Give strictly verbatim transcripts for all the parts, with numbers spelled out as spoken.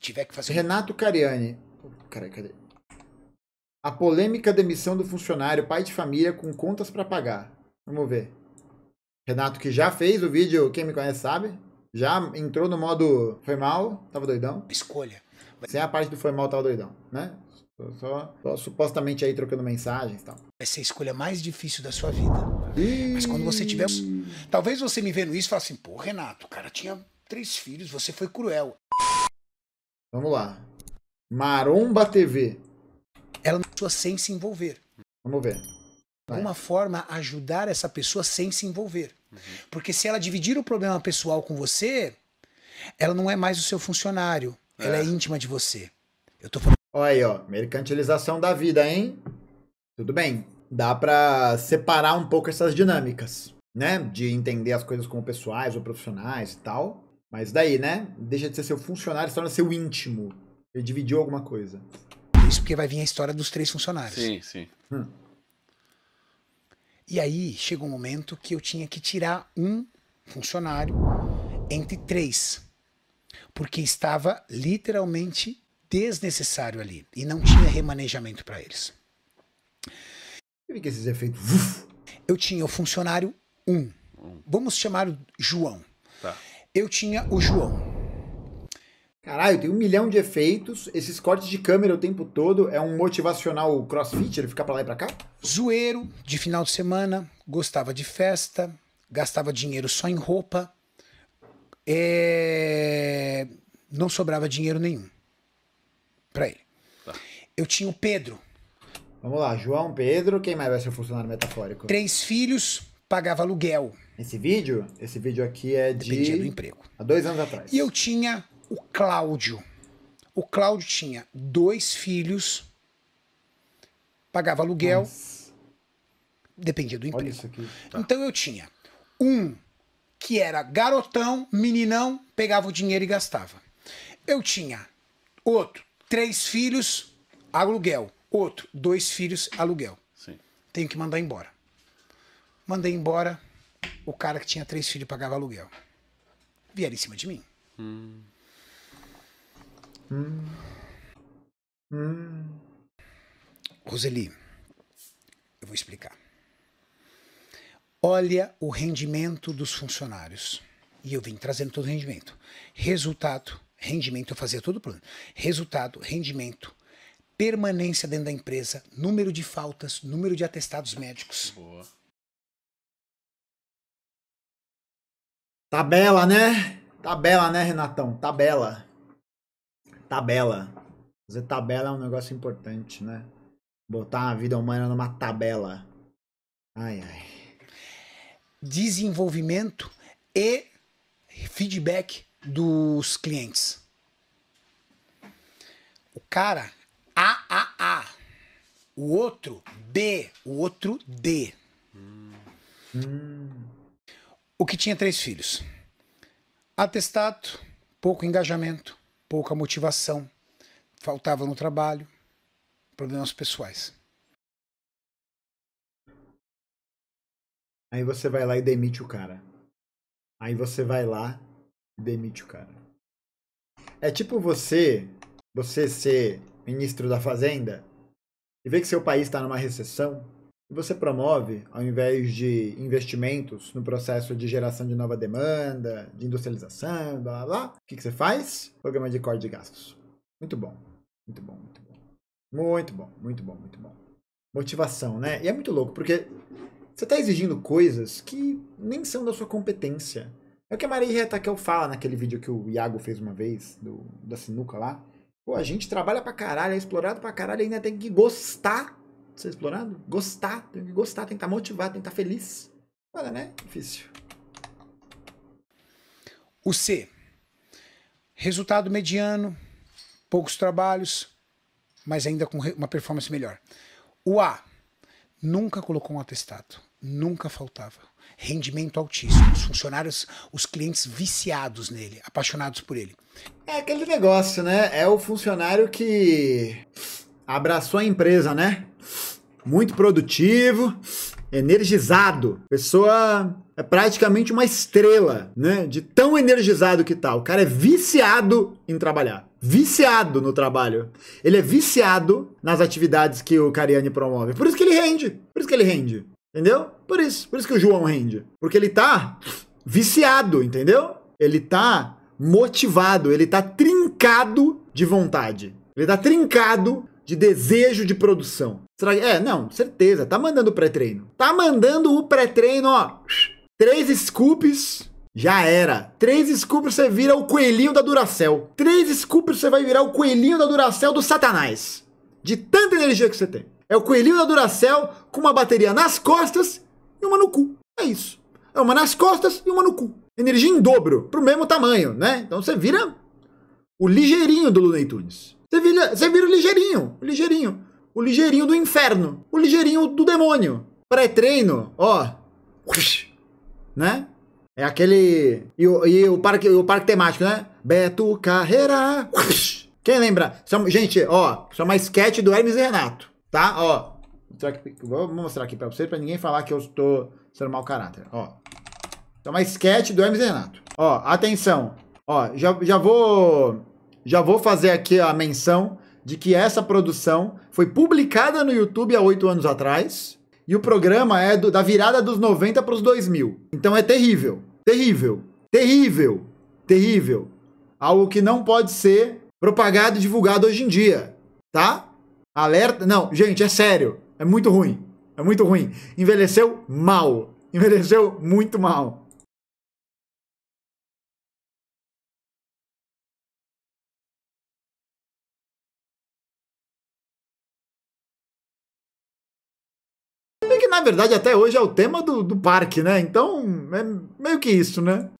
tiver que fazer... Renato Cariani. Caralho, cadê? A polêmica demissão do funcionário pai de família com contas para pagar. Vamos ver. Renato, que já fez o vídeo, quem me conhece sabe. Já entrou no modo foi mal, tava doidão. Escolha. Sem a parte do foi mal, tava doidão, né? Só, só, só supostamente aí trocando mensagens e tal. Vai ser a escolha mais difícil da sua vida. E... Mas quando você tiver... Talvez você me vendo isso e fale assim, pô, Renato, o cara tinha três filhos, você foi cruel. Vamos lá. Marumba T V. Ela não pessoa sem se envolver. Vamos ver. De alguma forma, ajudar essa pessoa sem se envolver. Uhum. Porque se ela dividir o problema pessoal com você, ela não é mais o seu funcionário. É. Ela é íntima de você. Eu tô falando... Olha aí, ó. Mercantilização da vida, hein? Tudo bem. Dá pra separar um pouco essas dinâmicas, né? De entender as coisas como pessoais ou profissionais e tal. Mas daí, né? Deixa de ser seu funcionário, se torna seu íntimo. Ele dividiu alguma coisa. Isso porque vai vir a história dos três funcionários. Sim, sim. Hum. E aí, chega um momento que eu tinha que tirar um funcionário entre três. Porque estava literalmente desnecessário ali. E não tinha remanejamento para eles. Eu vi que esses efeitos... Eu tinha o funcionário um. Um. Vamos chamar o João. Tá. Eu tinha o João. Caralho, tem um milhão de efeitos, esses cortes de câmera o tempo todo, é um motivacional crossfit, ele fica pra lá e pra cá? Zoeiro, de final de semana, gostava de festa, gastava dinheiro só em roupa, é... não sobrava dinheiro nenhum pra ele. Tá. Eu tinha o Pedro. Vamos lá, João, Pedro, quem mais vai ser o funcionário metafórico? Três filhos, pagava aluguel. Esse vídeo? Esse vídeo aqui é de... Dependia do emprego. Há dois anos atrás. E eu tinha... O Cláudio. O Cláudio tinha dois filhos, pagava aluguel, Nossa. Dependia do emprego. Olha isso aqui. Tá. Então eu tinha um que era garotão, meninão, pegava o dinheiro e gastava. Eu tinha outro, três filhos, aluguel. Outro, dois filhos, aluguel. Sim. Tenho que mandar embora. Mandei embora o cara que tinha três filhos e pagava aluguel. Vieram em cima de mim. Hum. Hum. Hum. Roseli, eu vou explicar. Olha o rendimento dos funcionários. E eu vim trazendo todo o rendimento. Resultado, rendimento, eu fazia todo o plano. Resultado, rendimento, permanência dentro da empresa, número de faltas, número de atestados médicos. Boa. Tabela, né? Tabela, né, Renatão? Tabela. Tabela. Fazer tabela é um negócio importante, né? Botar a vida humana numa tabela. Ai, ai. Desenvolvimento e feedback dos clientes. O cara, A, A, A. O outro, B. O outro, D. Hum. O que tinha três filhos. Atestado, pouco engajamento. Pouca motivação, faltava no trabalho, problemas pessoais. Aí você vai lá e demite o cara. Aí você vai lá e demite o cara. É tipo você, você ser ministro da Fazenda e ver que seu país está numa recessão e você promove, ao invés de investimentos no processo de geração de nova demanda, de industrialização, blá, blá, blá. O que, que você faz? Programa de corte de gastos. Muito bom. Muito bom, muito bom. Muito bom, muito bom, muito bom. Motivação, né? E é muito louco, porque você está exigindo coisas que nem são da sua competência. É o que a Maria Rieta Kiel fala naquele vídeo que o Iago fez uma vez, do, da sinuca lá. Pô, a gente trabalha pra caralho, é explorado pra caralho, ainda tem que gostar. Ser explorado? Gostar, tem que gostar, tem que estar motivado, tem que estar feliz. Olha, né? Difícil. O C. Resultado mediano, poucos trabalhos, mas ainda com uma performance melhor. O A. Nunca colocou um atestado, nunca faltava. Rendimento altíssimo. Os funcionários, os clientes viciados nele, apaixonados por ele. É aquele negócio, né? É o funcionário que abraçou a empresa, né? Muito produtivo, energizado. Pessoa é praticamente uma estrela, né? De tão energizado que tá. O cara é viciado em trabalhar. Viciado no trabalho. Ele é viciado nas atividades que o Cariani promove. Por isso que ele rende. Por isso que ele rende. Entendeu? Por isso. Por isso que o João rende. Porque ele tá viciado, entendeu? Ele tá motivado. Ele tá trincado de vontade. Ele tá trincado de desejo de produção. Será que... É, não, certeza. Tá mandando o pré-treino. Tá mandando o pré-treino, ó. Três scoops, já era. Três scoops você vira o coelhinho da Duracell. Três scoops você vai virar o coelhinho da Duracell do Satanás. De tanta energia que você tem. É o coelhinho da Duracell com uma bateria nas costas e uma no cu. É isso. É uma nas costas e uma no cu. Energia em dobro, pro mesmo tamanho, né? Então você vira o ligeirinho do Looney Tunes. Você vira, você vira o ligeirinho, o ligeirinho. O ligeirinho do inferno. O ligeirinho do demônio. Pré-treino, ó. Né? É aquele... E o, e o, parque, o parque temático, né? Beto Carreira. Quem lembra? Gente, ó. Isso é uma sketch do Hermes Renato. Tá? Ó. Vou mostrar aqui pra vocês, pra ninguém falar que eu estou sendo mau caráter. Ó. Isso é uma sketch do Hermes Renato. Ó, atenção. Ó, já, já vou... Já vou fazer aqui a menção de que essa produção foi publicada no YouTube há oito anos atrás e o programa é do, da virada dos noventa para os dois mil. Então é terrível, terrível, terrível, terrível. Algo que não pode ser propagado e divulgado hoje em dia, tá? Alerta... Não, gente, é sério. É muito ruim, é muito ruim. Envelheceu mal, envelheceu muito mal. Na verdade, até hoje é o tema do, do parque, né? Então, é meio que isso, né?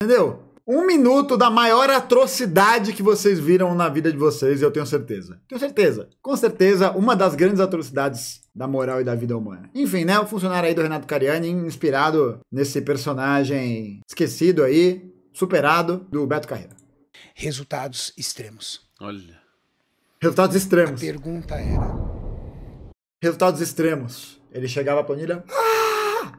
Entendeu? Um minuto da maior atrocidade que vocês viram na vida de vocês, eu tenho certeza. Tenho certeza. Com certeza, uma das grandes atrocidades da moral e da vida humana. Enfim, né? O funcionário aí do Renato Cariani, inspirado nesse personagem esquecido aí, superado, do Beto Carreira. Resultados extremos. Olha. Resultados extremos. A pergunta era... Resultados extremos. Ele chegava à planilha... Ah!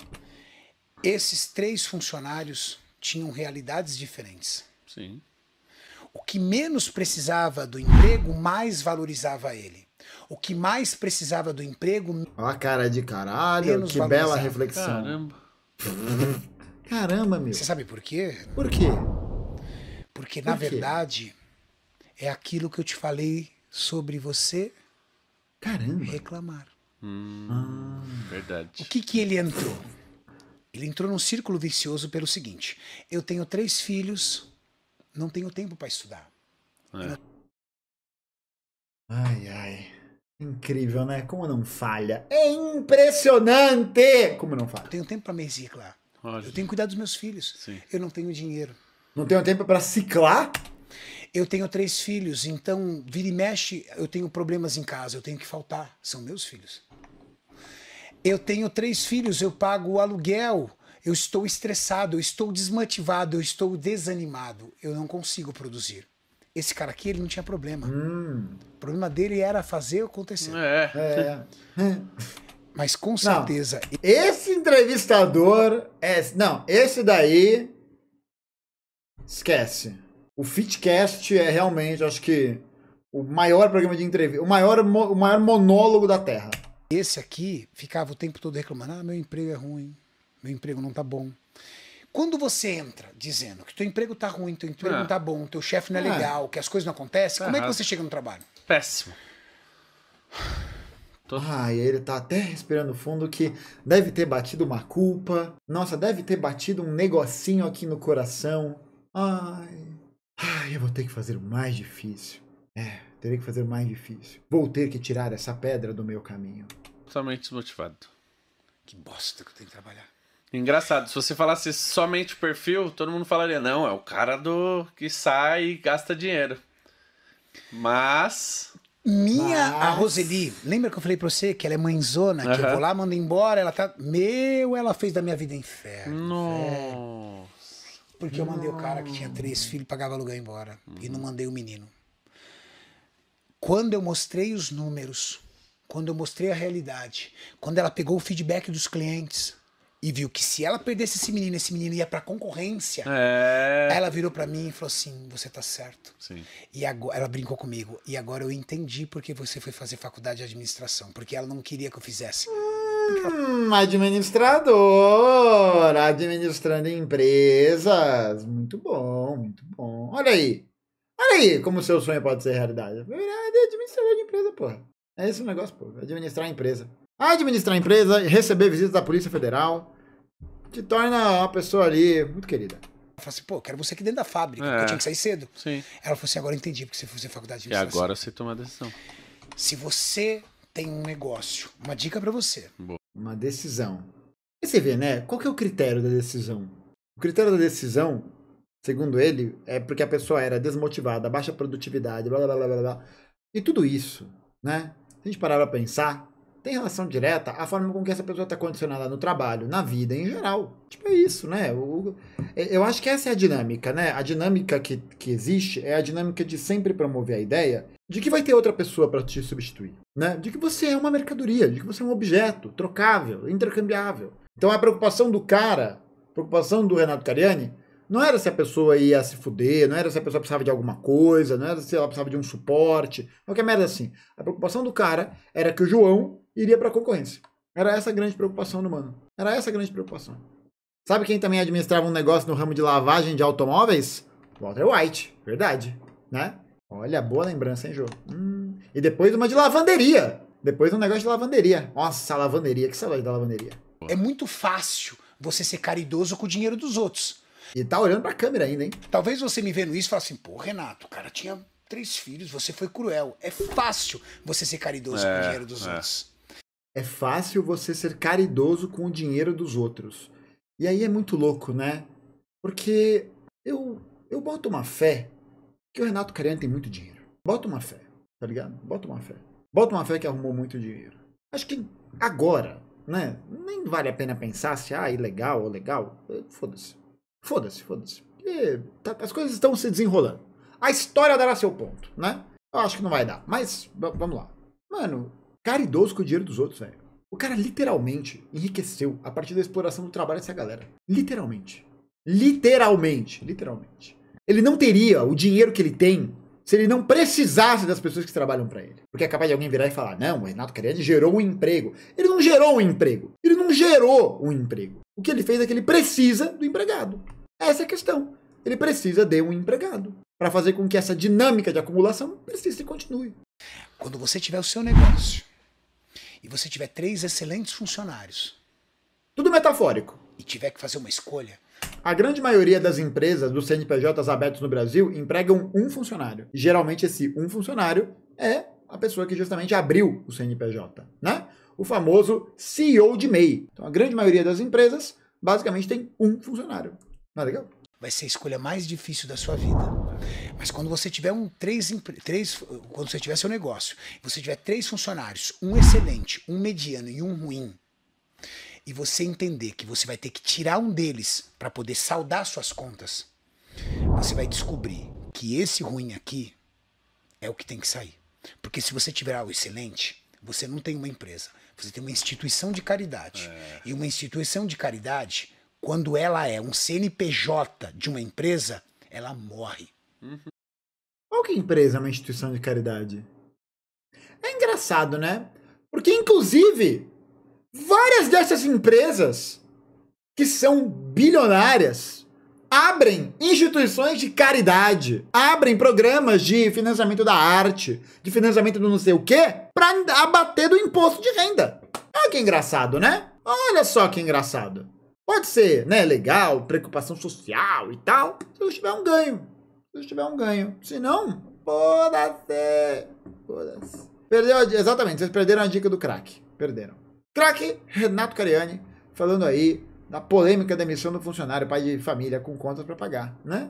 Esses três funcionários... tinham realidades diferentes. Sim. O que menos precisava do emprego, mais valorizava ele. O que mais precisava do emprego... Olha a cara de caralho, que bela reflexão. Caramba. Caramba, meu. Você sabe por quê? Por quê? Porque, na verdade, é aquilo que eu te falei sobre você... Caramba. Reclamar. Hum, ah. Verdade. O que que ele entrou? Ele entrou num círculo vicioso pelo seguinte: eu tenho três filhos, não tenho tempo para estudar. É. Não... Ai, ai. Incrível, né? Como não falha. É impressionante! Como não falha. Eu tenho tempo para me reciclar. Olha. Eu tenho que cuidar dos meus filhos. Sim. Eu não tenho dinheiro. Não tenho tempo para ciclar? Eu tenho três filhos, então vira e mexe, eu tenho problemas em casa, eu tenho que faltar. São meus filhos. Eu tenho três filhos, eu pago o aluguel, eu estou estressado, eu estou desmotivado, eu estou desanimado, eu não consigo produzir. Esse cara aqui, ele não tinha problema. Hum. O problema dele era fazer acontecer. É. É. É. Mas com certeza... Não. Esse entrevistador... É... Não, esse daí... Esquece. O Fitcast é realmente, acho que, o maior programa de entrevista, o maior, o maior monólogo da Terra. Esse aqui ficava o tempo todo reclamando, ah, meu emprego é ruim, meu emprego não tá bom. Quando você entra dizendo que teu emprego tá ruim, teu emprego não, não tá bom, teu chefe não é legal, é. que as coisas não acontecem, tá como errado. É que você chega no trabalho? Péssimo. Tô... Ah, e ele tá até respirando fundo que deve ter batido uma culpa, nossa, deve ter batido um negocinho aqui no coração. Ai, ai, eu vou ter que fazer o mais difícil. É, terei que fazer mais difícil. Vou ter que tirar essa pedra do meu caminho. Somente desmotivado. Que bosta que eu tenho que trabalhar. Engraçado, se você falasse somente perfil, todo mundo falaria, não, é o cara do que sai e gasta dinheiro. Mas... Minha, Mas... a Roseli, lembra que eu falei pra você que ela é mãezona, uhum. que eu vou lá, mando embora, ela tá... Meu, ela fez da minha vida inferno. Nossa. Porque eu mandei o cara que tinha três filhos, pagava aluguel embora. Uhum. E não mandei o menino. Quando eu mostrei os números, quando eu mostrei a realidade, quando ela pegou o feedback dos clientes e viu que se ela perdesse esse menino, esse menino ia pra concorrência, é... ela virou pra mim e falou assim, você tá certo. Sim. E agora, ela brincou comigo. E agora eu entendi porque você foi fazer faculdade de administração. Porque ela não queria que eu fizesse. Hum, ela... Administrador, administrando empresas. Muito bom, muito bom. Olha aí. Olha aí como o seu sonho pode ser realidade. É administrador de empresa, porra. É esse o negócio, porra. Administrar a empresa. Administrar a empresa, receber visitas da Polícia Federal, te torna uma pessoa ali muito querida. Eu falei assim, pô, quero você aqui dentro da fábrica, é. porque eu tinha que sair cedo. Sim. Ela falou assim, agora eu entendi, porque você foi fazer faculdade de administração. E agora você toma a decisão. Se você tem um negócio, uma dica pra você. Boa. Uma decisão. E você vê, né? Qual que é o critério da decisão? O critério da decisão, segundo ele, é porque a pessoa era desmotivada, baixa produtividade, blá, blá, blá, blá, blá. E tudo isso, né? Se a gente parar pra pensar... Tem relação direta à forma com que essa pessoa está condicionada no trabalho, na vida em geral. Tipo, é isso, né? Eu, eu acho que essa é a dinâmica, né? A dinâmica que, que existe é a dinâmica de sempre promover a ideia de que vai ter outra pessoa para te substituir, né? De que você é uma mercadoria, de que você é um objeto trocável, intercambiável. Então a preocupação do cara, a preocupação do Renato Cariani, não era se a pessoa ia se fuder, não era se a pessoa precisava de alguma coisa, não era se ela precisava de um suporte, qualquer merda assim. A preocupação do cara era que o João iria para a concorrência. Era essa a grande preocupação do mano. Era essa a grande preocupação. Sabe quem também administrava um negócio no ramo de lavagem de automóveis? Walter White. Verdade, né? Olha, boa lembrança, hein, Jô? Hum. E depois uma de lavanderia. Depois um negócio de lavanderia. Nossa, lavanderia. Que saudade da lavanderia. É muito fácil você ser caridoso com o dinheiro dos outros. E tá olhando pra câmera ainda, hein? Talvez você me vendo isso e fale assim, pô, Renato, o cara tinha três filhos, você foi cruel. É fácil você ser caridoso é, com o dinheiro dos é. outros. É fácil você ser caridoso com o dinheiro dos outros. E aí é muito louco, né? Porque eu, eu boto uma fé que o Renato Cariani tem muito dinheiro. Boto uma fé, tá ligado? Boto uma fé. Boto uma fé que arrumou muito dinheiro. Acho que agora, né? Nem vale a pena pensar se, ah, ilegal ou legal. Foda-se. Foda-se, foda-se. Tá, as coisas estão se desenrolando. A história dará seu ponto, né? Eu acho que não vai dar, mas vamos lá. Mano, caridoso com o dinheiro dos outros, velho. O cara literalmente enriqueceu a partir da exploração do trabalho dessa galera. Literalmente. Literalmente. Literalmente. Ele não teria o dinheiro que ele tem se ele não precisasse das pessoas que trabalham pra ele. Porque é capaz de alguém virar e falar, não, o Renato Cariani gerou um emprego. Ele não gerou um emprego. Ele não gerou um emprego. O que ele fez é que ele precisa do empregado. Essa é a questão. Ele precisa de um empregado para fazer com que essa dinâmica de acumulação persista e continue. Quando você tiver o seu negócio e você tiver três excelentes funcionários... Tudo metafórico. E tiver que fazer uma escolha... A grande maioria das empresas dos C N P Js abertos no Brasil empregam um funcionário. E geralmente esse um funcionário é a pessoa que justamente abriu o C N P J, né? O famoso C E O de M E I. Então, a grande maioria das empresas, basicamente, tem um funcionário. Não é legal? Vai ser a escolha mais difícil da sua vida. Mas quando você tiver um três, três quando você tiver seu negócio, você tiver três funcionários, um excelente, um mediano e um ruim, e você entender que você vai ter que tirar um deles para poder saldar suas contas, você vai descobrir que esse ruim aqui é o que tem que sair. Porque se você tiver o excelente, você não tem uma empresa. Você tem uma instituição de caridade. É. E uma instituição de caridade, quando ela é um C N P J de uma empresa, ela morre. Uhum. Qual que empresa é uma instituição de caridade? É engraçado, né? Porque, inclusive, várias dessas empresas que são bilionárias abrem instituições de caridade, abrem programas de financiamento da arte, de financiamento do não sei o quê, pra abater do imposto de renda. Olha que engraçado, né? Olha só que engraçado. Pode ser, né, legal, preocupação social e tal, se eu tiver um ganho. Se eu tiver um ganho. Se não, Foda-se. Foda-se. Perdeu a... Exatamente, vocês perderam a dica do craque. Perderam. Craque Renato Cariani falando aí da polêmica da demissão do funcionário pai de família com contas para pagar, né?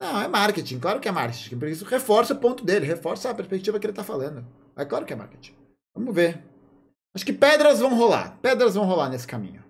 Não, é marketing. Claro que é marketing. Por isso reforça o ponto dele, reforça a perspectiva que ele tá falando. É claro que é marketing. Vamos ver. Acho que pedras vão rolar. Pedras vão rolar nesse caminho.